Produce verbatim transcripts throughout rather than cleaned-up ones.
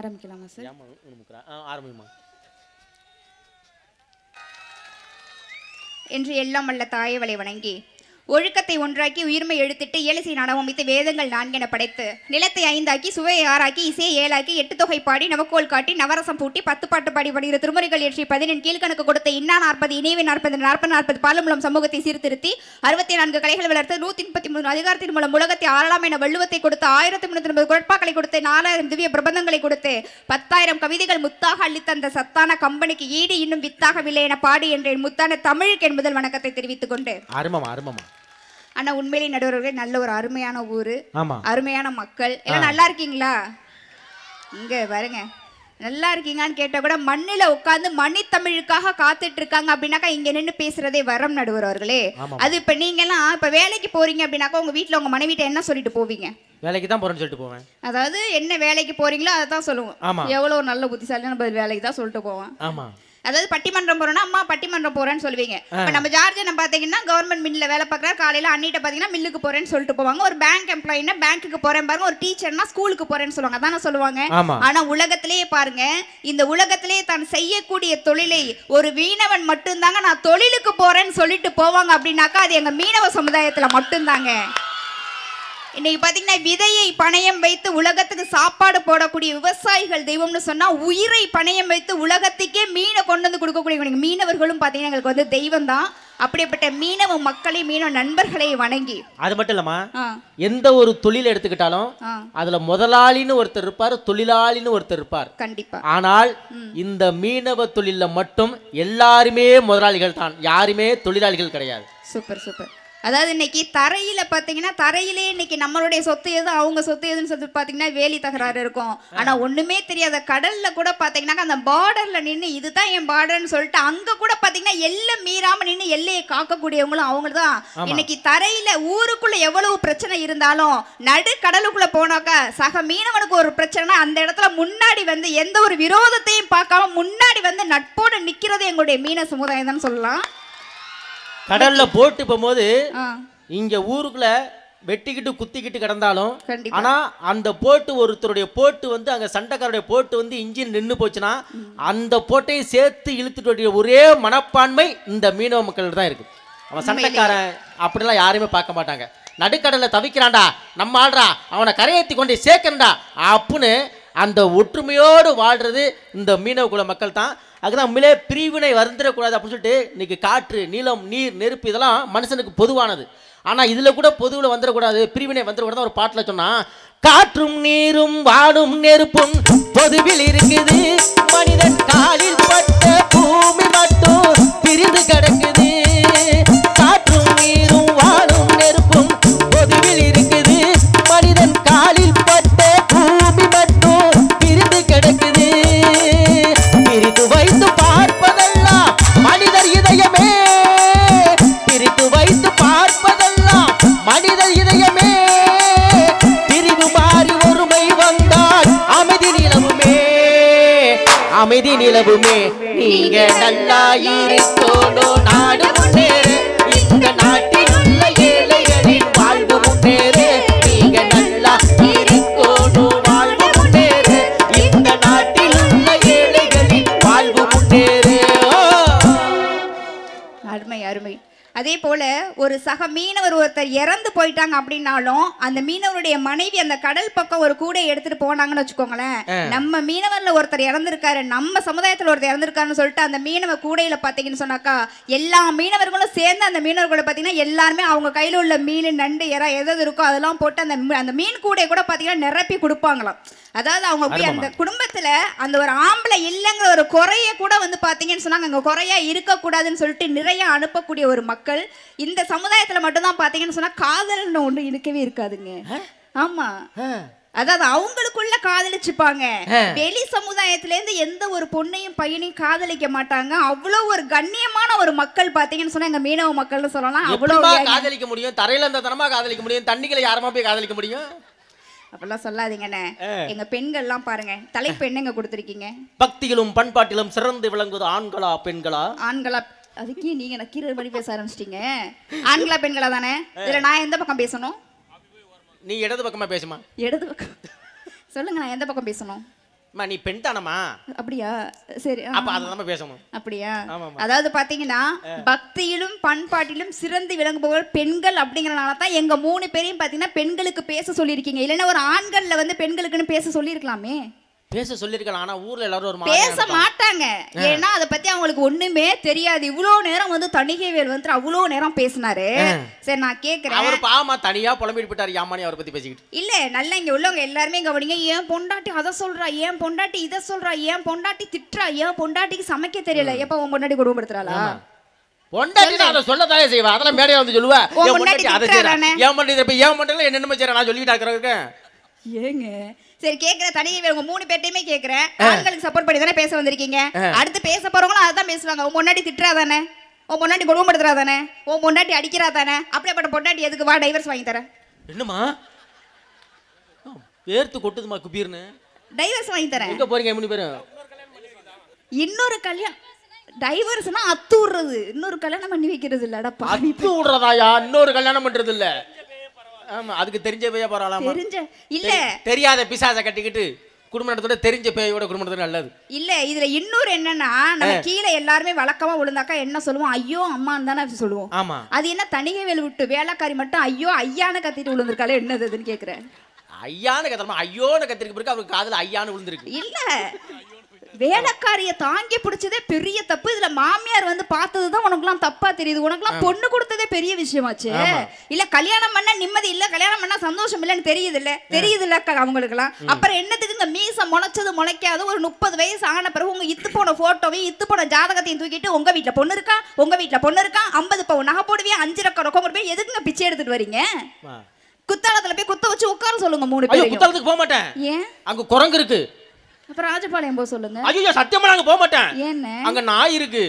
ஆரம்பிக்கலாமா சார்? ஆமா ஆரம்பிமா. என்று எல்லாம் அல்ல தாயவளை வணங்கி ஒழுக்கத்தை ஒன்றாக்கி உயிர்மை எழுத்திட்டு ஏழிசை நடவமைத்து வேதங்கள் நான்கென படைத்து நிலத்தை ஐந்தாக்கி சுவையை ஆறாக்கி இசையை ஏழாக்கி எட்டு தொகை பாடி நவக்கோல் காட்டி நவரசம் பூட்டி பத்து பாட்டு பாடி படுகிற திருமுறைகள் ஏற்றி பதினெண் கீழ்கணக்கு கொடுத்த இன்னா நாற்பது இணைவை நாற்பது நாற்பது நாற்பது பாலமூலம் சமூகத்தை சீர்திருத்தி அறுபத்தி நான்கு கலைகள் வளர்த்து நூத்தி முப்பத்தி மூணு அதிகாரத்தின் மூலம் உலகத்தை ஆளலாம் என வள்ளுவத்தை கொடுத்து ஆயிரத்தி முன்னூத்தி ஐம்பது குழப்பாக்களை கொடுத்து நாலாயிரம் திவ்ய பிரபந்தங்களை கொடுத்து பத்தாயிரம் கவிதைகள் முத்தாக அளித்த அந்த சத்தான கம்பெனிக்கு ஈடு இன்னும் வித்தாகவில்லை என பாடு என்ற முத்தான தமிழுக்கு என் முதல் வணக்கத்தை தெரிவித்துக் கொண்டு அண்ணா உண்மையிலே நடுவர்கள் நல்ல ஒரு அருமையான ஊர், அருமையான மக்கள் எல்லாம் நல்லா இருக்கீங்களா? இங்கே வருங்க நல்லா இருக்கீங்கன்னு கேட்டால் கூட மண்ணில் உட்காந்து மண்ணி தமிழுக்காக காத்துட்டு இருக்காங்க அப்படின்னாக்கா இங்கே நின்று பேசுகிறதே வரம் நடுவர் அவர்களே. அது இப்போ நீங்கள்லாம் இப்போ வேலைக்கு போகிறீங்க அப்படின்னாக்கா உங்கள் வீட்டில் உங்கள் மனைவிட்ட என்ன சொல்லிட்டு போவீங்க? வேலைக்கு தான் போகிறேன்னு சொல்லிட்டு போவேன். அதாவது என்ன வேலைக்கு போகிறீங்களோ அதை தான் சொல்லுவோம். எவ்வளோ ஒரு நல்ல புத்திசாலியான பதில் வேலைக்கு தான் சொல்லிட்டு போவேன். ஆமாம், அதாவது பட்டிமன்றம் போறோம்னா அம்மா பட்டிமன்றம் போறேன்னு சொல்லுவீங்க. இப்போ நம்ம ஜார்ஜ் நம்ம பார்த்தீங்கன்னா கவர்மெண்ட் மில்லில் வேலை பார்க்குறாரு, காலையில் அண்ணிட்ட பார்த்தீங்கன்னா மில்லுக்கு போறேன்னு சொல்லிட்டு போவாங்க. ஒரு பேங்க் எம்ப்ளாயின்னா பேங்க்குக்கு போறேன் பாருங்க, ஒரு டீச்சர்னா ஸ்கூலுக்கு போறேன்னு சொல்லுவாங்க, தானே சொல்லுவாங்க. ஆனால் உலகத்திலேயே பாருங்க, இந்த உலகத்திலேயே தான் செய்யக்கூடிய தொழிலை ஒரு மீனவன் மட்டும்தாங்க நான் தொழிலுக்கு போறேன்னு சொல்லிட்டு போவாங்க அப்படின்னாக்கா அது எங்கள் மீனவ சமுதாயத்தில் மட்டும்தாங்க. இன்னைக்கு பார்த்தீங்கன்னா விதையை பணயம் வைத்து உலகத்துக்கு சாப்பாடு போடக்கூடிய விவசாயிகள் தெய்வம்னு சொன்னால், உயிரை பணயம் வைத்து உலகத்துக்கே மீனை கொண்டு வந்து கொடுக்கக்கூடிய மீனவர்களும் பார்த்தீங்கன்னா எங்களுக்கு வந்து தெய்வம் தான். அப்படிப்பட்ட மீனவ மக்களை மீனவ நண்பர்களை வணங்கி அது மட்டும் இல்லம்மா, எந்த ஒரு தொழில் எடுத்துக்கிட்டாலும் அதுல முதலாளின்னு ஒருத்தர் இருப்பார், தொழிலாளின்னு ஒருத்தர் இருப்பார் கண்டிப்பா. ஆனால் இந்த மீனவ தொழில மட்டும் எல்லாருமே முதலாளிகள் தான், யாருமே தொழிலாளிகள் கிடையாது. Super super. அதாவது இன்னைக்கு தரையில பாத்தீங்கன்னா தரையிலே இன்னைக்கு நம்மளுடைய சொத்து எது அவங்க சொத்து எதுன்னு சொல்லி பாத்தீங்கன்னா வேலி தகராறு இருக்கும். ஆனா ஒண்ணுமே தெரியாத கடல்ல கூட பாத்தீங்கன்னா அந்த பார்டர்ல நின்று இதுதான் என் பார்டர்ன்னு சொல்லிட்டு அங்க கூட பாத்தீங்கன்னா எல்லை மீறாம நின்று எல்லையை காக்கக்கூடியவங்களும் அவங்கதான். இன்னைக்கு தரையில ஊருக்குள்ள எவ்வளவு பிரச்சனை இருந்தாலும் நடு கடலுக்குள்ள போனாக்கா சக மீனவனுக்கு ஒரு பிரச்சனைனா அந்த இடத்துல முன்னாடி வந்து எந்த ஒரு விரோதத்தையும் பார்க்காம முன்னாடி வந்து நட்போடு நிக்கிறது எங்களுடைய மீன சமுதாயம் தான் சொல்லலாம். கடல்ல போட்டு போகும்போது இங்க ஊருக்குள்ள வெட்டிக்கிட்டு குத்திக்கிட்டு கிடந்தாலும், ஆனா அந்த போட்டு ஒருத்தருடைய போட்டு வந்து அங்க சண்டைக்காரருடைய போட்டு வந்து இன்ஜின் நின்று போச்சுன்னா அந்த போட்டையும் சேர்த்து இழுத்துட்டு ஒரே மனப்பான்மை இந்த மீனவ மக்கள் தான் இருக்கு. அவன் சண்டைக்காரன் அப்படிலாம் யாருமே பார்க்க மாட்டாங்க. நடுக்கடல்ல தவிக்கிறான்டா நம்ம ஆள்றா, அவனை கரையேற்றி கொண்டு சேர்க்கண்டா அப்புன்னு அந்த ஒற்றுமையோடு வாழ்றது இந்த மீனவ குல மக்கள் தான். அதுதான் உண்மையிலே பிரிவினை வருந்திடக்கூடாது அப்படின்னு சொல்லிட்டு இன்னைக்கு காற்று நீளம் நீர் நெருப்பு இதெல்லாம் மனுஷனுக்கு பொதுவானது. ஆனால் இதில் கூட பொதுவில் வந்துடக்கூடாது, பிரிவினை வந்துடக்கூடாது. ஒரு பாட்டில் சொன்னால், காற்றும் நீரும் வானும் நெருப்பும் பொதுவில் இருக்குது, மனிதன் காலில் பட்ட பூமி மட்டும் பிரிந்து கிடக்குது. காற்றும் நீரும் வானும் நெருப்பும் பொதுவில் இருக்குது, மனிதன் காலில் பட்ட பூமி மட்டும் பிரிந்து கிடக்குது. பிரித்து வைத்து பார்ப்பதெல்லாம் மனிதர் இதயமே, பிரித்து வைத்து பார்ப்பதெல்லாம் மனிதர் இதயமே, பிரிவு மாறி ஒருமை வந்தால் அமைதி நிலவுமே, அமைதி நிலவுமே. நீங்க நல்லா இருக்கோனோ நாடு முன்னேற, இந்த நாட்டில் உள்ள ஏழைகளின் வாழ்வு முன்னேற. நீங்க நல்லா இருக்கோனோ வாழ்வு முன்னேற, இந்த நாட்டில் உள்ள ஏழைகளின் வாழ்வு முன்னேற. அருமை அருமை. அதே போல ஒரு சக மீனவர் ஒருத்தர் இறந்து போயிட்டாங்க அப்படின்னாலும் அந்த மீனவருடைய மனைவி அந்த கடல் பக்கம் ஒரு கூடை எடுத்துட்டு போனாங்கன்னு வச்சுக்கோங்களேன், நம்ம மீனவர்ல ஒருத்தர் இறந்துருக்காரு, நம்ம சமுதாயத்துல ஒருத்தர் இறந்துருக்காருன்னு சொல்லிட்டு அந்த மீனவ கூடையில பாத்தீங்கன்னு சொன்னாக்கா எல்லா மீனவர்களும் சேர்ந்து அந்த மீனவர்களை பாத்தீங்கன்னா எல்லாருமே அவங்க கையில உள்ள மீன் நண்டு எறா எது இருக்கோ அதெல்லாம் போட்டு அந்த அந்த மீன் கூடையை கூட பாத்தீங்கன்னா நிரப்பி கொடுப்பாங்களாம். அதாவது அவங்க போய் அந்த குடும்பத்துல அந்த ஒரு ஆம்பளை இல்லைங்கிற ஒரு குறைய கூட வந்து பாத்தீங்கன்னு சொன்னாங்க, அங்க குறையா இருக்கக்கூடாதுன்னு சொல்லிட்டு நிறைய அனுப்பக்கூடிய ஒரு மக்கள் இந்த சமுதாயத்துல மட்டும்தான் பாத்தீங்கன்னு சொன்னா காதல்னு ஒண்ணு இருக்கவே இருக்காதுங்க. ஆமா, அதாவது அவங்களுக்குள்ள காதலிச்சுப்பாங்க. வெளி சமுதாயத்துல இருந்து எந்த ஒரு பொண்ணையும் பையனையும் காதலிக்க மாட்டாங்க. அவ்வளவு ஒரு கண்ணியமான ஒரு மக்கள் பாத்தீங்கன்னு சொன்னா எங்க மீனவ மக்கள்னு சொல்லலாம். அவ்வளவு காதலிக்க முடியும், தரையில அந்த தரமா காதலிக்க முடியும், தண்ணிகளை யாரமா போய் காதலிக்க முடியும் அப்படிலாம் சொல்லாதீங்கண்ணே. எங்க பெண்கள்லாம் பாருங்க, தலைப்பு என்னங்க கொடுத்துருக்கீங்க? பக்தியிலும் பண்பாட்டிலும் சிறந்து விளங்குவது ஆண்களா பெண்களா? ஆண்களா. அதுக்கே நீங்க நக்கீர மாதிரி பேச ஆரம்பிச்சிட்டீங்க. ஆண்களா பெண்களா தானே? இதுல நான் எந்த பக்கம் பேசணும்? நீ இடது பக்கமா பேசுமா? இடது பக்கம் சொல்லுங்க. நான் எந்த பக்கம் பேசணும்? Mani pentana ma. Apriya, seri. Apa ada nama biasamu? Apriya. Ada itu patingnya, bakti ilum, pan parti ilum, sirandi bilang bahwa pengal apdingnya nalata, yang kamu ini perim patingnya pengal itu pesa soliri kini. Ilahnya orang angal lah, bende pengal itu pesa soliri klame. Pesa soliri kelana, urle lalu orang. Pesa matang ya. Ye na, ada patingnya orang gundem be, teriya di bulo neram bandu tani kebel, bantra bulo neram pesa nare. Saya nak kek. Orang pahamah taniya, polemik putar yamani orang pati pesi. Ille, nallah yang ulang, ellar me gawinnya, yang pondati ada solra, yang pondati ida solra, yang pondati titra, yang pondati samaknya teriela, ya papa pondati guru berterala. Pondati na ada solra tanya sih, bahasa media orang tu juluah. Yang pondati ada cerah, yang pondati tapi yang pondati le, enam cerah na juli dah kerana. Yenge. Saya kekra tadi yang orang murni peti me kekra. Angkalik support pergi, pesa mandiri kengya. Ada tu pesa pergi orang ada pesa orang, pondati titra ada. Oh mona di golong berdarah tanah, oh mona di adi kira tanah, apne apne mona di itu keluar divers main tera. Ini mah, biar tu kotor tu mah kubir ne. Divers main tera. Ini kau boring kamu ni berapa? Inno rekalia, divers na atur rade, inno rekalia na mandi bikin rade, lada pavi. Atur rada ya, inno rekalia na mandi rade. Am, aduk terinci beja parala. Terinci, ille. Teri ada pisah saja tiket. Kurungan itu terinci pay, orang kurungan itu nalar. Ille, ini le innu renna na, nama kira, ellar me balak kama bolan daka, enna solumu ayo, amma anda na solumu. Ama. Adi enna tani ke beluttu, bela kari matta ayo, ayah na katiri bolan derkale enna dudun kekra. Ayah na katar ma ayo na katiri berka berkadal ayah na bolan derik. Ille, bela kari ya tangi purcide periye tapu dila mamiar bandu patu duda, orang kelam tappa teri duda, orang kelam ponnu kurte de periye bishe macce. Ille kalyana mana nimmadi, ille kalyana mana sandosh milan teri dila, teri dila kagamukal kelam. Apar enna dudun மீசம் மொளச்சது மொளைக்காது ஒரு முப்பது வயசு ஆன பிறகு உங்க இத்து போன போட்டோவை இத்து போன ஜாதகத்தையும் தூக்கிட்டு உங்க வீட்ல பொண்ணு இருக்கா உங்க வீட்ல பொண்ணு இருக்கா ஐம்பது பவுன் நகை போடுவியா அஞ்சு ரக்க ரொக்கம் போடுவியா எதுக்குங்க பிச்சை எடுத்துட்டு வரீங்க குத்தாலத்துல போய் குத்த வச்சு உட்கார சொல்லுங்க மூணு பேரும் ஐயோ குத்தாலத்துக்கு போக மாட்டேன் ஏன் அங்க குரங்கு இருக்கு அப்ப ராஜபாளையம் போய் சொல்லுங்க ஐயோ சத்தியமா நான் போக மாட்டேன் ஏன் அங்க நாய் இருக்கு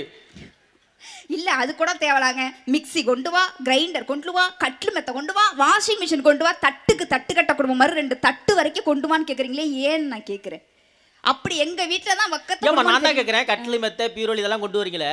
இல்ல அது கூட தேவலாங்க மிக்ஸி கொண்டு வா கிரைண்டர் கொண்டு வா கட்லு மெத்த கொண்டு வா வாஷிங் மிஷின் கொண்டு வா தட்டுக்கு தட்டு கட்ட குடும்பம் மாதிரி ரெண்டு தட்டு வரைக்கும் கொண்டு வான்னு கேக்குறீங்களே ஏன் நான் கேக்குறேன் அப்படி எங்க வீட்ல தான் வக்கத்து ஏமா நான் தான் கேக்குறேன் கட்லு மெத்த பீரோல் இதெல்லாம் கொண்டு வரீங்களே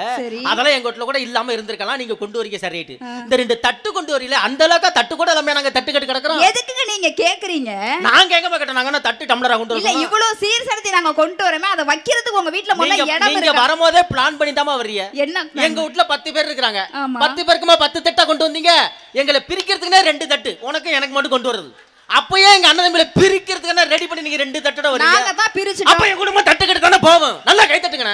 அதெல்லாம் எங்க வீட்ல கூட இல்லாம இருந்திருக்கலாம் நீங்க கொண்டு வரீங்க சரியிட்டு இந்த ரெண்டு தட்டு கொண்டு வரீல அந்த அளவுக்கு தட்டு கூட எல்லாமே நாங்க தட்டு கட்டி கிடக்குறோம் எதுக்குங்க நீங்க கேக்குறீங்க நான் கேக்க மாட்டேன் நாங்க தட்டு டம்ளரா கொண்டு வரணும் இல்ல இவ்ளோ சீர்செடுத்து நாங்க கொண்டு வரமே அத வைக்கிறதுக்கு உங்க வீட்ல முன்ன இடம் இருக்கு நீங்க வரும்போதே பிளான் பண்ணி தாமா வரீங்க என்ன எங்க வீட்ல பத்து பேர் இருக்காங்க பத்து பேருக்குமா பத்து தட்டா கொண்டு வந்தீங்க எங்களை பிரிக்கிறதுக்குனே ரெண்டு தட்டு உனக்கு எனக்கு மட்டும் கொண்டு வரது அப்போ ஏன் எங்க அண்ணன் தம்பியை பிரிக்கிறதுக்கான ரெடி பண்ணி நீங்க ரெண்டு தட்டட வரீங்க நாங்க தான் பிரிச்சிட்டோம் அப்ப என் குடும்பம் தட்டுக்கிட்டு தான போவோம் நல்லா கை தட்டுங்கنا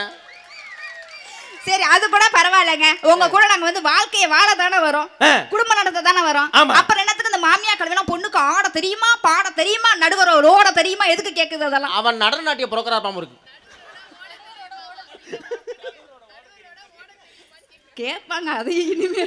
சரி அது கூட பரவாயில்லைங்க உங்க கூட நாங்க வந்து வாழ்க்கைய வாழ தான வரோம் குடும்ப நடத்த தான வரோம் அப்ப என்னத்துக்கு இந்த மாமியா கல்வினா பொண்ணுக்கு ஆட தெரியுமா பாட தெரியுமா நடுவரோ ரோட தெரியுமா எதுக்கு கேக்குது அதெல்லாம் அவன் நடன நாட்டிய புரோகிராம் பாம இருக்கு கேட்பாங்க அது இனிமே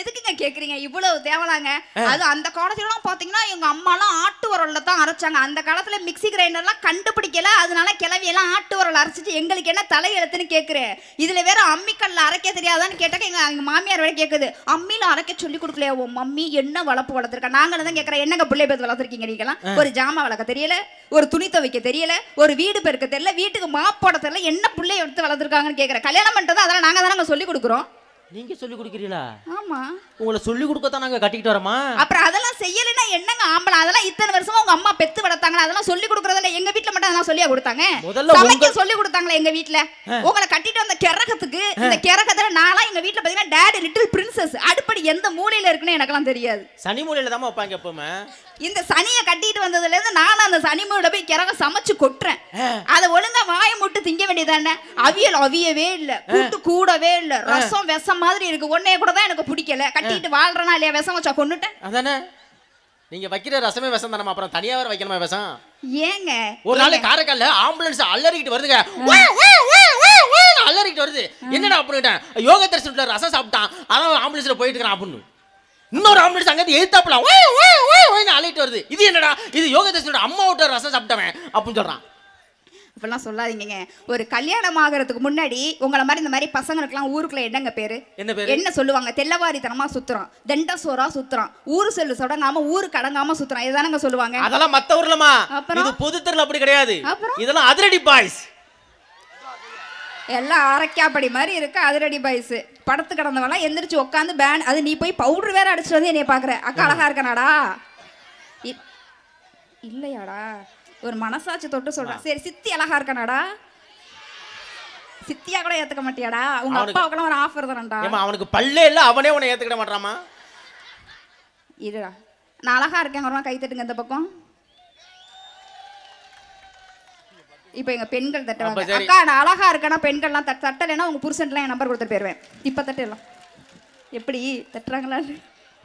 எதுக்குங்க கேக்குறீங்க இவ்வளவு தேவலாங்க அது அந்த காலத்துலலாம் பாத்தீங்கன்னா எங்க அம்மாலாம் ஆட்டு வரல்ல தான் அரைச்சாங்க அந்த காலத்துல மிக்ஸி கிரைண்டர்லாம் கண்டுபிடிக்கல அதனால கிளவி எல்லாம் ஆட்டு வரல் அரைச்சிட்டு எங்களுக்கு என்ன தலை எழுத்துன்னு கேக்குறேன் இதுல வேற அம்மிக்கல்ல அரைக்க தெரியாதான்னு கேட்டாக்க எங்க மாமியார் வேற கேக்குது அம்மியில அரைக்க சொல்லி கொடுக்கலையா உன் மம்மி என்ன வளர்ப்பு வளர்த்துருக்கா நாங்களும் தான் கேட்கறேன் என்னங்க பிள்ளை பேத்து வளர்த்துருக்கீங்க நீங்களாம் ஒரு ஜாமா வளர்க்க தெரியல ஒரு துணி துவைக்க தெரியல ஒரு வீடு பெருக்க தெரியல வீட்டுக்கு மாப்போட தெரியல என்ன பிள்ளை எடுத்து வளர்த்துருக்காங்கன்னு கேட்கறேன் கல்யாணம் பண்றது அதெல்லாம் நாங்க தானே சொல்லி கொடுக்குறோம் நீங்க சொல்லி குடுக்குறீங்களா ஆமா உங்களை சொல்லி குடுக்க தான் நாங்க கட்டிட்டு வரமா அப்புற அதெல்லாம் செய்யலனா என்னங்க ஆம்பள அதெல்லாம் இத்தனை வருஷமா உங்க அம்மா பெத்து வளர்த்தாங்க அதெல்லாம் சொல்லி குடுக்குறத இல்ல எங்க வீட்ல மட்டும் அதெல்லாம் சொல்லியா கொடுத்தாங்க சமைக்க சொல்லி கொடுத்தாங்களே எங்க வீட்ல உங்களை கட்டிட்டு வந்த கரகத்துக்கு இந்த கரகத்துல நாளா எங்க வீட்ல பாத்தீங்கன்னா டாட் லிட்டில் பிரின்சஸ் அடுப்படி எந்த மூலையில இருக்குன்னு எனக்குலாம் தெரியாது சனி மூலையில தான் வைப்பாங்க எப்பவுமே இந்த சனியை கட்டிட்டு வந்ததுல இருந்து நான் அந்த சனி மூலையில போய் கரகம் சமைச்சு கொட்றேன் அத ஒழுங்கா வாயை மூட்டு திங்க வேண்டியதானே அவியல் அவியவே இல்ல கூட்டு கூடவே இல்ல ரசம் வெசம் மாதிரி இருக்கு ஒண்ணே கூட தான் எனக்கு பிடிக்கல கட்டிட்டு வாழ்றனா இல்லையா விஷம் வச்சா கொன்னுட்டேன் அதானே நீங்க வைக்கிற ரசமே விஷம் தானமா அப்புறம் தனியா வேற வைக்கணுமா விஷம் ஏங்க ஒரு நாள் காரைக்கால்ல ஆம்புலன்ஸ் அலறிக்கிட்டு வருதுங்க வா வா வா வா அலறிக்கிட்டு வருது என்னடா அப்படிட்டேன் யோகதர்ஷன்ல ரசம் சாப்பிட்டான் அதான் ஆம்புலன்ஸ்ல போயிட்டு இருக்கான் அப்பன்னு இன்னொரு ஆம்புலன்ஸ் அங்கது ஏத்தாப்ல வா வா வா வான்னு அலறிட்டு வருது இது என்னடா இது யோகதர்ஷனோட அம்மா ஊட்ட ரசம் சாப்பிட்டவன் அப்பன்னு சொல்றான் இப்பெல்லாம் சொல்லாதீங்க ஒரு கல்யாணம் ஆகிறதுக்கு முன்னாடி உங்களை மாதிரி இந்த மாதிரி பசங்களுக்குலாம் ஊருக்குள்ள என்னங்க பேரு என்ன சொல்லுவாங்க தெல்லவாரித்தனமா சுத்துறான் தண்ட சோரா சுத்துறான் ஊரு செல்லு சொடங்காம ஊருக்கு அடங்காம சுத்துறான் இதுதானங்க சொல்லுவாங்க அதெல்லாம் மத்த ஊர்லமா இது பொது தெருல அப்படி கிடையாது இதெல்லாம் அதிரடி பாய்ஸ் எல்லாம் ஆரக்காப்படி மாதிரி இருக்கு அதிரடி பாய்ஸ் படுத்து கிடந்தவெல்லாம் எந்திரிச்சு உட்காந்து பேன் அது நீ போய் பவுடர் வேற அடிச்சுட்டு வந்து என்னைய பாக்குற அக்கா அழகா இருக்கனாடா இல்லையாடா ஒரு மனசாட்சி தொட்டு சொல்றா. சரி சித்தி அழகா இருக்கானடா, சித்தியா கூட ஏத்துக்க மாட்டியாடா, உங்க அப்பாவுக்கு ஒரு ஆஃபர் தானடா. ஏமா அவனுக்கு பல்லே இல்ல, அவனே உன்னை ஏத்துக்கிட மாட்டறாமா. இருடா நான் அழகா இருக்கேன், கை தட்டுங்க இந்த பக்கம். இப்போ எங்க பெண்கள் தட்டுவாங்க, அக்கா நான் அழகா இருக்கேன்னா பெண்கள்லாம் தட்ட தட்டலைன்னா உங்க புருஷன்லாம் என் நம்பர் கொடுத்துட்டு போயிருவேன். இப்போ தட்டலாம் எப்படி தட்டுறாங்களா?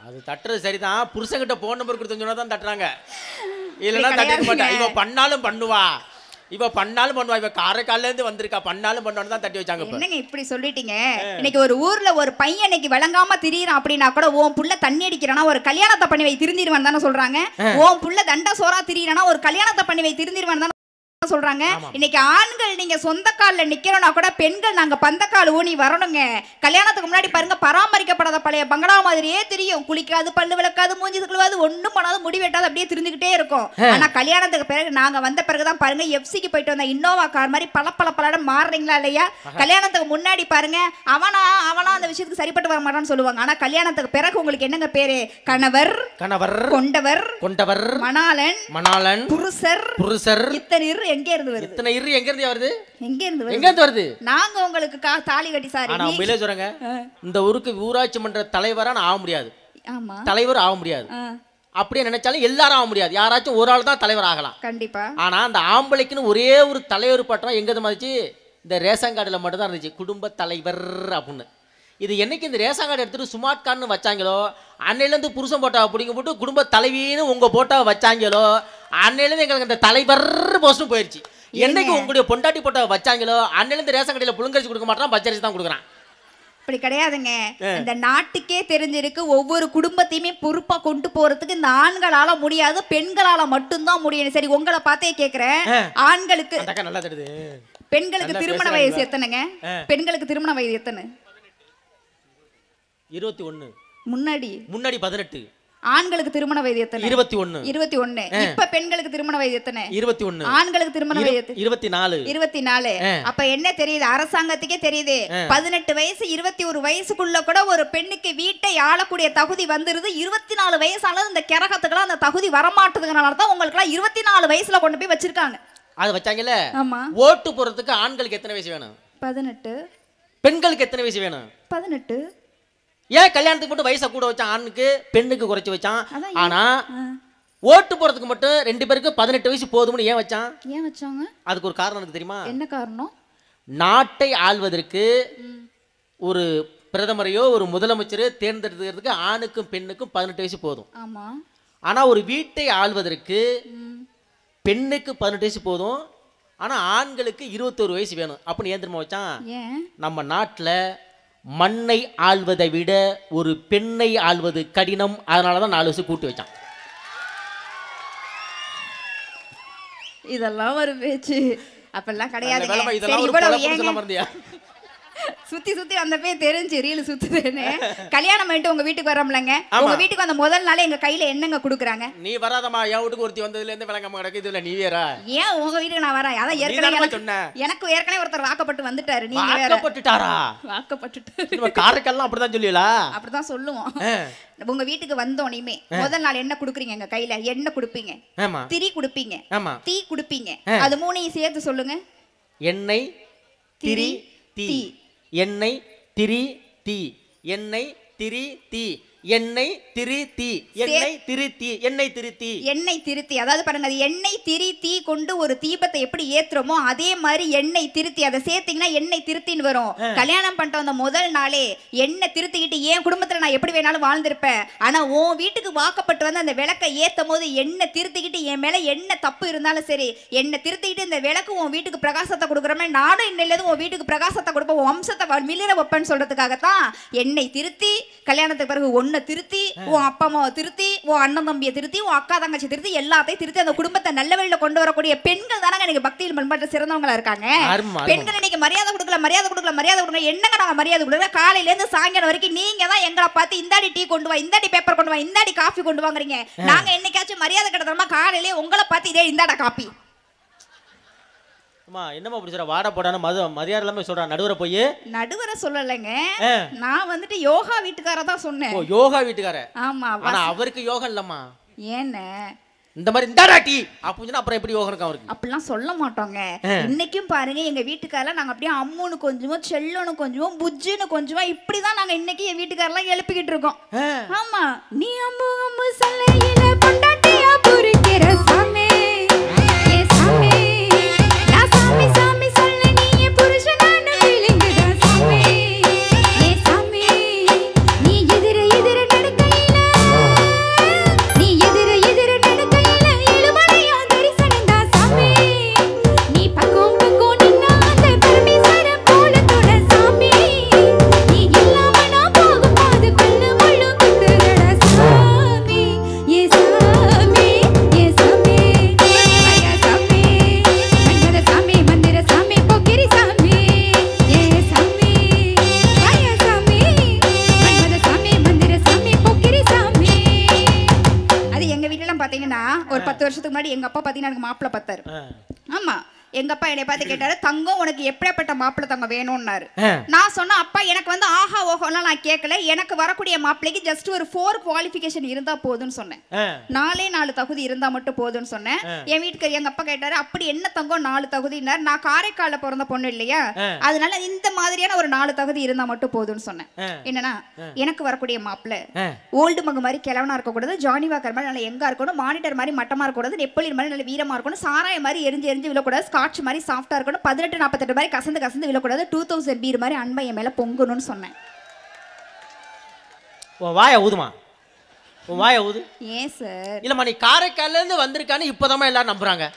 அது தட்டுறது சரிதான், புருஷன்கிட்ட போன் நம்பர் கொடுத்து சொன்னா தான் தட்டுறாங்க, இல்லைன்னா தட்டிக்க மாட்டாங்க. இவ பண்ணாலும் பண்ணுவா, இவ பண்ணாலும் பண்ணுவா, இவ காரைக்கால்ல இருந்து வந்திருக்கா, பண்ணாலும் பண்ணுவான்னு தான் தட்டி வச்சாங்க. என்னங்க இப்படி சொல்லிட்டீங்க? இன்னைக்கு ஒரு ஊர்ல ஒரு பையன் இன்னைக்கு விளங்காம திரியறான் அப்படின்னா கூட ஓம் புள்ள தண்ணி அடிக்கிறானா ஒரு கல்யாணத்தை பண்ணி வை திருந்திடுவான்னு தானே சொல்றாங்க. ஓம் புள்ள தண்ட சோறா திரியறானா ஒரு கல்யாணத்தை பண்ணி வை திருந்திடுவான்னு தானே சொல்றாங்க. இன்னைக்கு ஆண்கள் நீங்க சொந்த கால்ல நிக்கிறோம்னா கூட பெண்கள் நாங்க பந்தக்கால் ஊனி வரணுங்க. கல்யாணத்துக்கு முன்னாடி பாருங்க பராமரிக்கப்படாத பழைய பங்களா மாதிரியே தெரியும், குளிக்காது, பல்லு விளக்காது, மூஞ்சி கழுவாது, ஒண்ணும் பண்ணாது, முடி வெட்டாது, அப்படியே திருந்துகிட்டே இருக்கும். ஆனா கல்யாணத்துக்கு பிறகு நாங்க வந்த பிறகுதான் பாருங்க எஃப்சிக்கு போயிட்டு வந்த இன்னோவா கார் மாதிரி பல பல பலடம் மாறுறீங்களா இல்லையா? கல்யாணத்துக்கு முன்னாடி பாருங்க அவனா அவனா அந்த விஷயத்துக்கு சரிப்பட்டு வர மாட்டான்னு சொல்லுவாங்க. ஆனா கல்யாணத்துக்கு பிறகு உங்களுக்கு என்னங்க பேரு? கணவர், கணவர், கொண்டவர், கொண்டவர், மணாளன், மணாளன், புருஷர், புருஷர். இத்தனை எங்க இருந்து வருது? இத்தனை இரு எங்க இருந்து வருது? எங்க இருந்து வருது? எங்க இருந்து வருது? நாங்க உங்களுக்கு தாலி கட்டி சாரி. நான் உண்மையிலே சொல்றேங்க, இந்த ஊருக்கு ஊராட்சி மன்ற தலைவரா நான் ஆக முடியாது. ஆமா, தலைவர் ஆக முடியாது. அப்படியே நினைச்சாலும் எல்லாரும் ஆக முடியாது, யாராச்சும் ஒரு ஆள் தான் தலைவர் ஆகலாம் கண்டிப்பா. ஆனா அந்த ஆம்பளைக்குன்னு ஒரே ஒரு தலைவர் பட்டம் எங்கது மாதிரி இந்த ரேஷன் கார்டுல மட்டும் தான் இருந்துச்சு, குடும்ப தலைவர் அப்படின்னு. இது என்னைக்கு இந்த ரேஷன் கார்டு எடுத்துட்டு ஸ்மார்ட் கார்டுன்னு வச்சாங்களோ அன்னையிலேருந்து புருஷன் போட்டா பிடிங்க போட்டு குடும்ப தலைவின்னு உங்கள் போட்டாவை வச்சாங்களோ அன்னையிலேருந்து எங்களுக்கு இந்த தலைவர் போஸ்ட்டும் போயிடுச்சு. என்னைக்கு உங்களுடைய பொண்டாட்டி போட்டாவை வச்சாங்களோ அன்னையிலேருந்து ரேஷன் கடையில் புழுங்கரிச்சு கொடுக்க மாட்டான், பச்சரிசி தான் கொடுக்குறான். அப்படி கிடையாதுங்க, இந்த நாட்டுக்கே தெரிஞ்சிருக்கு ஒவ்வொரு குடும்பத்தையுமே பொறுப்பா கொண்டு போறதுக்கு இந்த ஆண்களால முடியாது, பெண்களால மட்டும்தான் முடியும். சரி உங்களை பார்த்தே கேட்கிறேன், ஆண்களுக்கு பெண்களுக்கு திருமண வயசு எத்தனைங்க? பெண்களுக்கு திருமண வயது எத்தனை? இருபத்தி ஒன்னு. முன்னாடி முன்னாடி பதினெட்டு. ஆண்களுக்கு திருமண வயது எத்தனை? இருபத்தி ஒன்னு. இருபத்தி ஒன்னு. இப்ப பெண்களுக்கு திருமண வயது எத்தனை? இருபத்தி ஒன்னு. ஆண்களுக்கு திருமண வயது இருபத்தி நாலு. இருபத்தி நாலு. அப்ப என்ன தெரியுது? அரசாங்கத்துக்கே தெரியுது, பதினெட்டு வயசு இருபத்தி ஒரு வயசுக்குள்ள கூட ஒரு பெண்ணுக்கு வீட்டை ஆளக்கூடிய தகுதி வந்துருது. இருபத்தி நாலு வயசால இந்த கிரகத்துக்குலாம் அந்த தகுதி வரமாட்டதுங்கிறனாலதான் உங்களுக்கு எல்லாம் இருபத்தி நாலு வயசுல கொண்டு போய் வச்சிருக்காங்க. அது வச்சாங்கல்ல ஓட்டு போறதுக்கு. ஆண்களுக்கு எத்தனை வயசு வேணும்? பதினெட்டு. பெண்களுக்கு எத்தனை வயசு வேணும்? பதினெட்டு. ஏன் கல்யாணத்துக்கு மட்டும் வயசை கூட வச்சான் ஆணுக்கு, பெண்ணுக்கு குறைச்சி வச்சான்? ஆனா ஓட்டு போறதுக்கு மட்டும் ரெண்டு பேருக்கு பதினெட்டு வயசு போதும்னு ஏன் வச்சான்? ஏன் வச்சாங்க? அதுக்கு ஒரு காரணம் எனக்கு தெரியுமா. என்ன காரணம்? நாட்டை ஆள்வதற்கு ஒரு பிரதமரையோ ஒரு முதலமைச்சரோ தேர்ந்தெடுக்கிறதுக்கு ஆணுக்கும் பெண்ணுக்கும் பதினெட்டு வயசு போதும். ஆமா. ஆனா ஒரு வீட்டை ஆள்வதற்கு பெண்ணுக்கு பதினெட்டு வயசு போதும், ஆனா ஆண்களுக்கு இருபத்தோரு வயசு வேணும். அப்படின்னு ஏன் திரும்ப வச்சான்? நம்ம நாட்டுல மண்ணை ஆள்வதை விட ஒரு பெண்ணை ஆள்வது கடினம், அதனாலதான் நாலு வருஷம் கூட்டி வச்சான். இதெல்லாம் ஒரு பேச்சு. அப்பெல்லாம் கிடையாது, சுத்தி சுத்தி வந்தப்பே தெரிஞ்சு ரீல் சுத்துதுன்னு. கல்யாணம் பண்ணிட்டு உங்க வீட்டுக்கு வரோம்லங்க, உங்க வீட்டுக்கு வந்த முதல் நாளே எங்க கையில என்னங்க குடுக்குறாங்க? நீ வராதமா, என் வீட்டுக்கு ஒருத்தி வந்ததுல இருந்து விளங்காம கிடக்கு, இதுல நீ வேற. ஏன் உங்க வீட்டுக்கு நான் வரேன்? அதான் ஏற்கனவே சொன்னேன், எனக்கு ஏற்கனவே ஒருத்தர் வாக்கப்பட்டு வந்துட்டாரு. நீங்க வாக்கப்பட்டுட்டாரா? வாக்கப்பட்டுட்டாரு. காரைக்கால்லாம் அப்படிதான் சொல்லுவீங்களா? அப்படிதான் சொல்லுவோம். உங்க வீட்டுக்கு வந்தோம் நீமே முதல் நாள் என்ன குடுக்குறீங்க? எங்க கையில என்ன குடுப்பீங்க? திரி குடுப்பீங்க, தீ குடுப்பீங்க. அது மூணையும் சேர்த்து சொல்லுங்க. எண்ணெய், திரி, தீ. எண்ணெய், திரி, தீ. எண்ணெய், திரி, தீ. எண்ணெய், திரி, தீ. எண்ணெய், திரி, தீ. எண்ணெய், திரி, தீ. எண்ணெய், திரி, தீ. அதாவது பாருங்க, அது எண்ணெய், திரி, தீ கொண்டு ஒரு தீபத்தை எப்படி ஏத்துறோமோ அதே மாதிரி எண்ணெய் திருத்தி அதை சேர்த்தீங்கன்னா எண்ணெய் திருத்தின்னு வரும். கல்யாணம் பண்ணிட்டு வந்த முதல் நாளே எண்ணெய் திருத்திக்கிட்டு என் குடும்பத்துல நான் எப்படி வேணாலும் வாழ்ந்திருப்பேன், ஆனா உன் வீட்டுக்கு வாக்கப்பட்டு வந்து அந்த விளக்கை ஏத்தும் போது எண்ணெய் திருத்திக்கிட்டு என் மேல என்ன தப்பு இருந்தாலும் சரி எண்ணெய் திருத்திக்கிட்டு இந்த விளக்கு உன் வீட்டுக்கு பிரகாசத்தை கொடுக்குறமே, நானும் இன்னிலேருந்து உன் வீட்டுக்கு பிரகாசத்தை கொடுப்பேன், உன் வம்சத்தை மிளிர வைப்பேன்னு சொல்றதுக்காகத்தான் எண்ணெய் திருத்தி கல்யாணத்துக்கு பிறகு ஒண்ணு உன்னை திருத்தி, உன் அப்பா அம்மாவை திருத்தி, உன் அண்ணன் தம்பியை திருத்தி, உன் அக்கா தங்கச்சி திருத்தி, எல்லாத்தையும் திருத்தி அந்த குடும்பத்தை நல்ல வழியில கொண்டு வரக்கூடிய பெண்கள் தானே எனக்கு பக்தியில் பண்பாட்டு சிறந்தவங்களா இருக்காங்க. பெண்கள் இன்னைக்கு மரியாதை கொடுக்கல, மரியாதை கொடுக்கல, மரியாதை கொடுக்கல. என்னங்க நாங்க மரியாதை கொடுக்கல? காலையில இருந்து சாயங்காலம் வரைக்கும் நீங்க தான் எங்களை பார்த்து இந்தாடி டீ கொண்டு வா, இந்தாடி பேப்பர் கொண்டு வா, இந்தாடி காஃபி கொண்டு வாங்குறீங்க. நாங்க என்னைக்காச்சும் மரியாதை கிடத்தமா காலையிலே உங்களை பார்த்து இதே இந்தாடா காஃபி என்னமா பிடிச்சா வாட போடான்னு மது மதியார் எல்லாமே சொல்றான். நடுவரை போய் நடுவரை சொல்லலைங்க, நான் வந்துட்டு யோகா வீட்டுக்காரதான் சொன்னேன். யோகா வீட்டுக்கார? ஆமா. ஆனா அவருக்கு யோகா இல்லம்மா. ஏன்னு இந்த மாதிரி இந்தராட்டி அப்புஞ்சனா அப்புறம் எப்படி யோகம் இருக்கும் அவருக்கு? அப்பலாம் சொல்ல மாட்டாங்க. இன்னைக்கும் பாருங்க எங்க வீட்டுக்காரலாம் நாங்க அப்படியே அம்முனு கொஞ்சமா செல்லனு கொஞ்சமா புஜ்ஜினு கொஞ்சமா இப்படி தான் நாங்க இன்னைக்கு என் வீட்டுக்காரலாம் எழுப்பிக்கிட்டு இருக்கோம். ஆமா நீ அம்மு அம்மு சல்லையில பொண்டாட்டியா புரிக்கிற சாமி ஏ சாமி நான் சாமி சாமி சொல்ல நீ ஏ புருஷனான விளங்குற சாமி ஏ சாமி நீ எதிர எதிர நடக்கையில நீ எதிர எதிர ஒரு பத்து வருஷத்துக்கு முன்னாடி எங்க அப்பா பாத்தீங்கன்னா எனக்கு மாப்பிள்ள பார்த்தாரு. ஆமா எங்க அப்பா என்னை பார்த்து கேட்டாரு, தங்கம் உனக்கு எப்படிப்பட்ட மாப்பிள்ள தங்கம் வேணும்னாரு. நான் சொன்ன அப்பா எனக்கு வந்து ஆஹா ஓஹோலாம் நான் கேட்கல, எனக்கு வரக்கூடிய மாப்பிள்ளைக்கு ஜஸ்ட் ஒரு ஃபோர் குவாலிஃபிகேஷன் இருந்தா போதும்னு சொன்னேன். நாலே நாலு தகுதி இருந்தா மட்டும் போதும்னு சொன்னேன். என் வீட்டுக்கு எங்க அப்பா கேட்டாரு, அப்படி என்ன தங்கம் நாலு தகுதினார்? நான் காரைக்கால பிறந்த பொண்ணு இல்லையா, அதனால இந்த மாதிரியான ஒரு நாலு தகுதி இருந்தா மட்டும் போதும்னு சொன்னேன். என்னன்னா எனக்கு வரக்கூடிய மாப்பிள்ளை ஓல்டு மக மாதிரி கிழவனா இருக்கக்கூடாது, ஜானி வாக்கர் மாதிரி நல்லா எங்கா இருக்கணும், மானிட்டர் மாதிரி மட்டமா இருக்கக்கூடாது, நெப்போலியன் மாதிரி நல்ல வீரமா இருக்கணும், சாராய மாதிரி எரிஞ்சு எரிஞ்சு விழக்கூடாது, காட்சி மாதிரி சாஃப்டா இருக்கணும், பதினெட்டு நாற்பத்தெட்டு மாதிரி கசந்து கசந்து விழக்கூடாது, டூ தௌசண்ட் பீர் மாதிரி அன்பை என் மேல பொங்கணும்னு சொன்னேன். வாய ஊதுமா வாய ஊது. ஏன் சார்? இல்லம்மா நீ காரைக்கால இருந்து வந்திருக்கான்னு இப்போதான் எல்லாரும் நம்புறாங்க.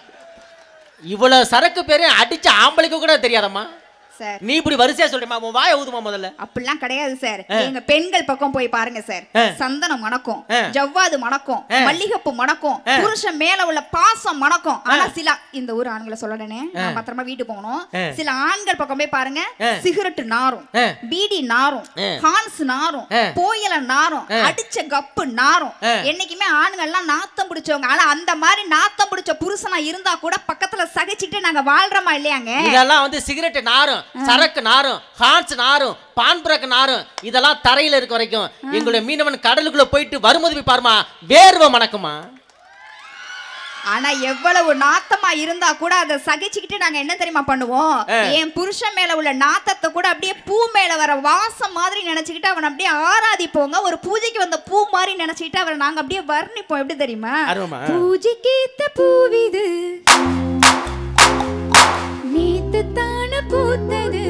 இவ்வளவு சரக்கு பேரே அடிச்சு ஆம்பளைக்கு கூட தெரியாதம்மா. சார் நீ இப்படி வரிசையா சொல்றேமா, உன் வாயை ஊதுமா முதல்ல. அப்படிலாம் கிடையாது சார். எங்க பெண்கள் பக்கம் போய் பாருங்க சார், சந்தனம் மணக்கும், ஜவ்வாது மணக்கும், மல்லிகைப்பூ மணக்கும், புருஷன் மேல உள்ள பாசம் மணக்கும். ஆனா சில இந்த ஊர் ஆண்களை சொல்லடனே பத்திரமா வீட்டு போகணும். சில ஆண்கள் பக்கம் போய் பாருங்க, சிகரெட்டு நாரும், பீடி நாரும், ஹான்ஸ் நாரும், போயல நாரும், அடிச்ச கப்பு நாரும். என்னைக்குமே ஆண்கள்லாம் நாத்தம் பிடிச்சவங்க. ஆனா அந்த மாதிரி நாத்தம் பிடிச்ச புருஷனா இருந்தா கூட பக்கத்துல சகிச்சுட்டு நாங்க வாழ்றோமா இல்லையாங்க? இதெல்லாம் வந்து சிகரெட் நாரும், சரக்கு நாரும், ஹார்ட்ஸ் நாரும், பான்பரக்கு நாரும், இதெல்லாம் தரையில இருக்க வரைக்கும் எங்களுடைய மீனவன் கடலுக்குள்ள போயிட்டு வரும்போது போய் பாருமா வேர்வை மணக்குமா. ஆனா எவ்வளவு நாத்தமா இருந்தா கூட அதை சகிச்சுக்கிட்டு நாங்க என்ன தெரியுமா பண்ணுவோம், என் புருஷன் மேல உள்ள நாத்தத்தை கூட அப்படியே பூ மேல வர வாசம் மாதிரி நினைச்சுக்கிட்டு அவன் அப்படியே ஆராதிப்போங்க. ஒரு பூஜைக்கு வந்த பூ மாதிரி நினைச்சுக்கிட்டு அவரை நாங்க அப்படியே வர்ணிப்போம். எப்படி தெரியுமா? பூஜைக்கு பூவிது நீத்துத்தான பூத்தது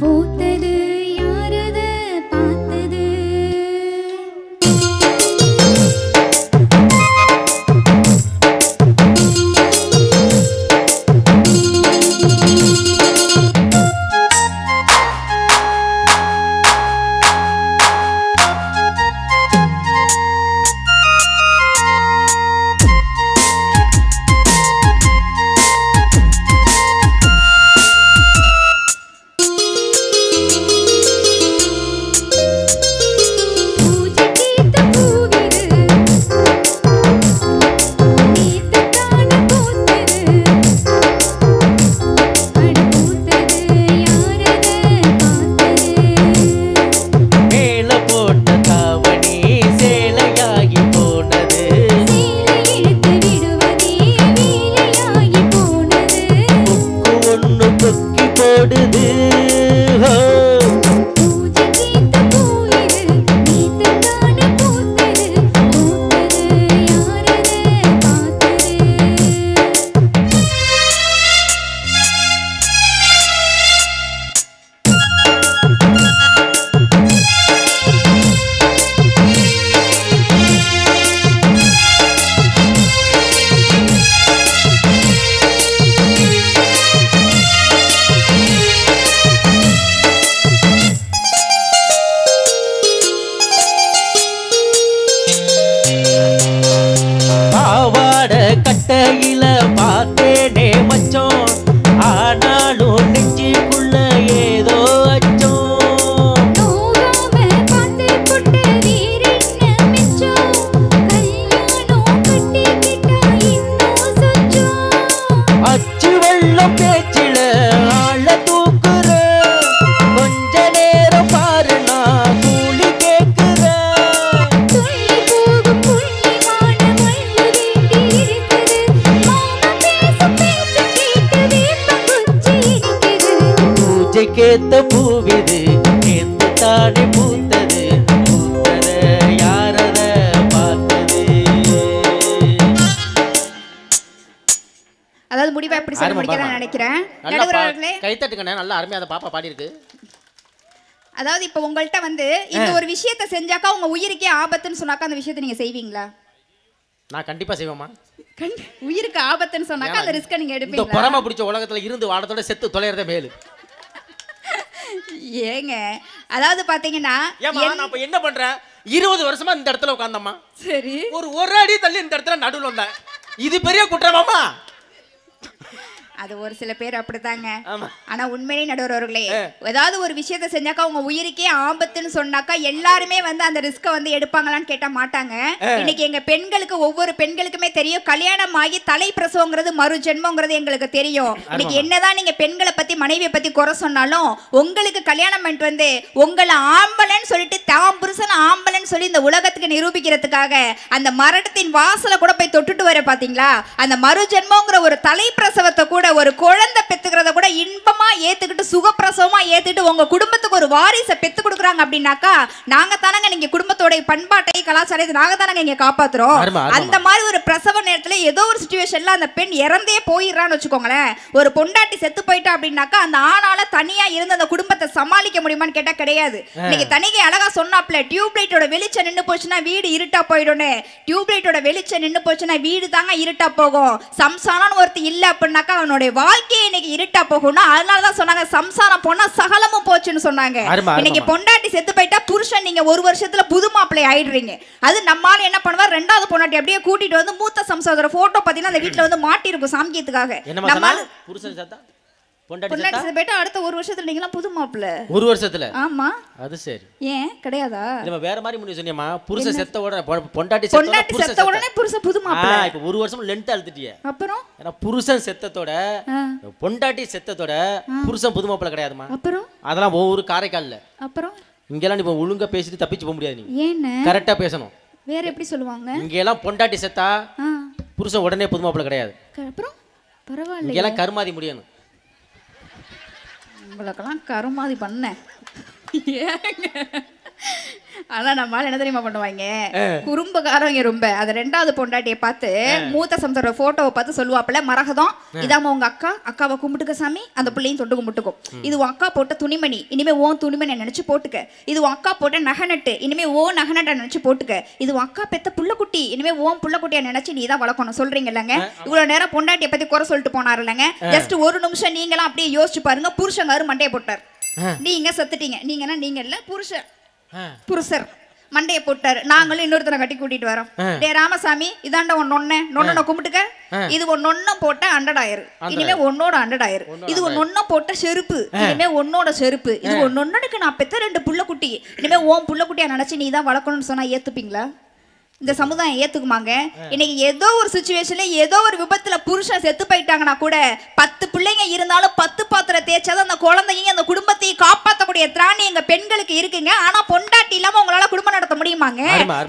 பூத்தது யாரது பார்த்தது. கேத்த பூவிது நேத்து தாடி பூத்தது பூத்தத யாரத பார்த்தது. அதாவது முடிவா எப்படி சொல்ல முடிக்கிறேன் நினைக்கிறேன். நடுவர்களே கை தட்டுங்க, நல்லா அருமையா அந்த பாப்பா பாடி இருக்கு. அதாவது இப்போ உங்கள்கிட்ட வந்து இந்த ஒரு விஷயத்தை செஞ்சாக்கா உங்க உயிருக்கே ஆபத்துன்னு சொன்னாக்கா அந்த விஷயத்தை நீங்க செய்வீங்களா? நான் கண்டிப்பா செய்வேமா. உயிருக்கு ஆபத்துன்னு சொன்னாக்கா அந்த ரிஸ்க நீங்க எடுப்பீங்க. இந்த பரம பிடிச்ச உலகத்துல இருந்து வாடத்தோட செத்து தொலைறதே மேல் ஏங்க. அதாவது பாத்தீங்கன்னா ஏமா நான் இப்ப என்ன பண்றேன், இருபது வருஷமா இந்த இடத்துல உட்கார்ந்தம்மா. சரி, ஒரு ஒரு அடி தள்ளி இந்த இடத்துல நடுவுல வந்தேன். இது பெரிய குற்றமாமா? அது ஒரு சில பேர் அப்படித்தாங்க. ஆனா உண்மையிலே நடுவர்களே ஏதாவது ஒரு விஷயத்த செஞ்சாக்கா உங்க உயிருக்கே ஆபத்துன்னு சொன்னாக்கா எல்லாருமே வந்து அந்த ரிஸ்க வந்து எடுப்பாங்களான்னு கேட்ட மாட்டாங்க. இன்னைக்கு எங்க பெண்களுக்கு ஒவ்வொரு பெண்களுக்குமே தெரியும், கல்யாணம் ஆகி தலை பிரசவங்கிறது மறு ஜென்மங்கிறது எங்களுக்கு தெரியும். இன்னைக்கு என்னதான் நீங்க பெண்களை பத்தி மனைவியை பத்தி குறை சொன்னாலும் உங்களுக்கு கல்யாணம் பண்ணிட்டு வந்து உங்களை ஆம்பலன்னு சொல்லிட்டு தாம் புருஷன் ஆம்பலன்னு சொல்லி இந்த உலகத்துக்கு நிரூபிக்கிறதுக்காக அந்த மரணத்தின் வாசலை கூட போய் தொட்டுட்டு வர பாத்தீங்களா? அந்த மறு ஜென்மங்கிற ஒரு தலை பிரசவத்தை கூட ஒரு குழந்தை பெத்துக்கிறத கூட இன்பமா ஏத்துக்கிட்டு சுகப்பிரசவமா ஏத்துக்கிட்டு உங்க குடும்பத்துக்கு ஒரு வாரிசை பெத்து கொடுக்குறாங்க அப்படின்னாக்கா நாங்க தானங்க நீங்க குடும்பத்தோட பண்பாட்டை கலாச்சாரத்தை நாங்க தானங்க இங்க காப்பாத்துறோம். அந்த மாதிரி ஒரு பிரசவ நேரத்துல ஏதோ ஒரு சிச்சுவேஷன்ல அந்த பெண் இறந்தே போயிடுறான்னு வச்சுக்கோங்களேன். ஒரு பொண்டாட்டி செத்து போயிட்டா அப்படின்னாக்கா அந்த ஆணால தனியா இருந்து அந்த குடும்பத்தை சமாளிக்க முடியுமான்னு கேட்டா கிடையாது. இன்னைக்கு தனிக்கை அழகா சொன்னாப்ல, டியூப்லைட்டோட வெளிச்சம் நின்று போச்சுன்னா வீடு இருட்டா போயிடும்னு. டியூப்லைட்டோட வெளிச்சம் நின்று போச்சுன்னா வீடு தாங்க இருட்டா போகும். சம்சாரம்னு ஒருத்தர் இல்ல அப்படின்னாக்கா அவனுடைய வாழ்க்கையை இன்னைக்கு இருட்டா போகும்னா அதனால தான் சொன்னாங்க சம்சாரம் போனா சகலமும் போச்சுன்னு சொன்னாங்க. இன்னைக்கு பொண்டாட்டி செத்து போயிட்டா புருஷன் நீங்க ஒரு வருஷத்துல புது மாப்பிள்ளை ஆயிடுறீங்க. அது நம்மால என்ன பண்ணுவா, ரெண்டாவது பொண்டாட்டி அப்படியே கூட்டிட்டு வந்து மூத்த சம்சாரத்தோட போட்டோ பாத்தீங்கன்னா அந்த வீட்டுல வந்து மாட்டி இருக்கும் சாங்கியத்துக்காக. நம்மால புருஷன் செத்தா பொண்டாட்டி செத்து போயிட்டா அடுத்த ஒரு வருஷத்துல நீங்க புது மாப்பிள்ளை ஒரு வருஷத்துல. ஆமா அது சரி, ஏன் கிடையாதா? நம்ம வேற மாதிரி முன்ன சொன்னியமா, புருஷன் செத்த உடனே பொண்டாட்டி செத்தா புருஷன் உடனே புருஷன் புது மாப்பிள்ளை. ஆ இப்போ ஒரு வருஷம் லென்த் அழுத்திட்டியே. அப்புறம் ஏன்னா புருஷன் செத்தத்தோட பொண்டாட்டி செத்தத்தோட புருஷன் புது மாப்பிள்ளை கிடையாதுமா. அப்புறம் அதெல்லாம் ஒவ்வொரு காரைக்கால்ல. அப்புறம் இங்கெல்லாம் நீ ஒழுங்கா பேசிட்டு தப்பிச்சு போக முடியாது. நீ ஏன்னா கரெக்டா பேசணும். வேற எப்படி சொல்லுவாங்க, இங்கெல்லாம் பொண்டாட்டி செத்தா புருஷன் உடனே புது மாப்பிள்ளை கிடையாது. அப்புறம் பரவாயில்லை, இங்கெல்லாம் கர்மாதி முடியணும். உங்களுக்கெல்லாம் கருமாதி பண்ணேன் ஏங்க. ஆனா நம்மளால என்ன தெரியுமா பண்ணுவாங்க, குறும்புக்காரங்க ரொம்ப. அது ரெண்டாவது பொண்டாட்டியை பார்த்து மூத்த சம்சார போட்டோவை பார்த்து சொல்லுவாப்புல, மரகதம் இதாம உங்க அக்கா, அக்காவை கும்பிட்டுக்க சாமி, அந்த பிள்ளையும் தொட்டு கும்பிட்டுக்கும். இது உன் அக்கா போட்ட துணிமணி, இனிமே ஓன் துணிமணி நினைச்சு போட்டுக்க. இது உன் அக்கா போட்ட நகநட்டு, இனிமே ஓன் நகநட்டை நினைச்சு போட்டுக்க. இது உன் அக்கா பெத்த புள்ளக்குட்டி, இனிமே ஓன் புள்ளக்குட்டியை நினைச்சு நீ தான் வளர்க்கணும். சொல்றீங்க இல்லங்க, இவ்வளவு நேரம் பொண்டாட்டியை பத்தி குறை சொல்லிட்டு போனார் இல்லங்க. ஜஸ்ட் ஒரு நிமிஷம் நீங்களாம் அப்படியே யோசிச்சு பாருங்க. புருஷங்காரு மண்டையை போட்டார், நீங்க செத்துட்டீங்க. நீங்கன்னா நீங்க இல்ல புருஷன் புருஷர் மண்டையை போட்டாரு, நாங்களும் இன்னொருத்தனை கட்டி கூட்டிட்டு வரோம். டே ராமசாமி, இதாண்ட ஒன்னொன்னு நொண்ணனை கும்பிட்டுக்க. இது ஒன்னொன்னு போட்ட ஹண்ட்ரட் ஆயிரு, இனிமே ஒன்னோட ஹண்ட்ரட் ஆயிரு. இது ஒன்னொன்னு போட்ட செருப்பு, இனிமே ஒன்னோட செருப்பு. இது ஒன்னொன்னுக்கு நான் பெத்த ரெண்டு புள்ளக்குட்டி, இனிமே ஓம் புள்ளக்குட்டியா நினைச்சு நீ தான் வளர்க்கணும்னு சொன்னா ஏத்துப்பீங்களா? இந்த சமுதாயம் ஏத்துக்குமாங்க? இன்னைக்கு ஏதோ ஒரு சுச்சுவேஷன்ல ஏதோ ஒரு விபத்துல புருஷன் செத்து போயிட்டாங்கன்னா கூட பத்து பிள்ளைங்க இருந்தாலும் பத்து பாத்திரம் தேய்ச்சாதான் அந்த குழந்தைங்க அந்த குடும்பத்தையும் காப்பாற்றக்கூடிய திராணி எங்க பெண்களுக்கு இருக்குங்க. ஆனா பொண்டாட்டி இல்லாம உங்களால குடும்பம் நடத்த முடியுமாங்க?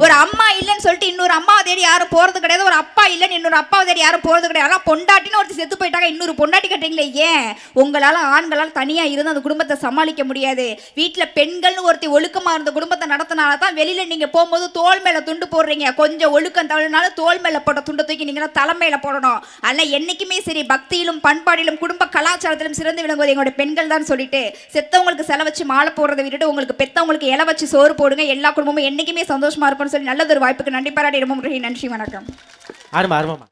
ஒரு அம்மா இல்லைன்னு சொல்லிட்டு இன்னொரு அம்மாவை தேடி யாரும் போறது கிடையாது. ஒரு அப்பா இல்லைன்னு இன்னொரு அப்பாவை தேடி யாரும் போறது கிடையாது. ஆனா பொண்டாட்டின்னு ஒருத்தர் செத்து போயிட்டாங்க, இன்னொரு பொண்டாட்டி கட்டுறீங்களே ஏன்? உங்களால ஆண்களால் தனியா இருந்து அந்த குடும்பத்தை சமாளிக்க முடியாது. வீட்டுல பெண்கள்னு ஒருத்தி ஒழுக்கமா இருந்த குடும்பத்தை நடத்தினால்தான் வெளியில நீங்க போகும்போது தோல் மேல துண்டு போடுறீங்க. கொஞ்சம் ஒழுக்கம் தவறினால தோல் மேல போட்ட துண்டை தூக்கி நீங்க தலைமையில போடணும். அதனால என்னைக்குமே சரி பக்தியிலும் பண்பாடிலும் குடும்ப கலாச்சாரத்திலும் சிறந்து விளங்குவது எங்களோட பெண்கள் தான் சொல்லிட்டு, செத்தவங்களுக்கு செலவச்சு மாலை போடுறதை விட்டுட்டு உங்களுக்கு பெத்தவங்களுக்கு இலை வச்சு சோறு போடுங்க. எல்லா குடும்பமும் என்னைக்குமே சந்தோஷமா இருக்கும்னு சொல்லி நல்லது ஒரு வாய்ப்புக்கு நன்றி பாராட்டி ரொம்ப நன்றி. வணக்கம்.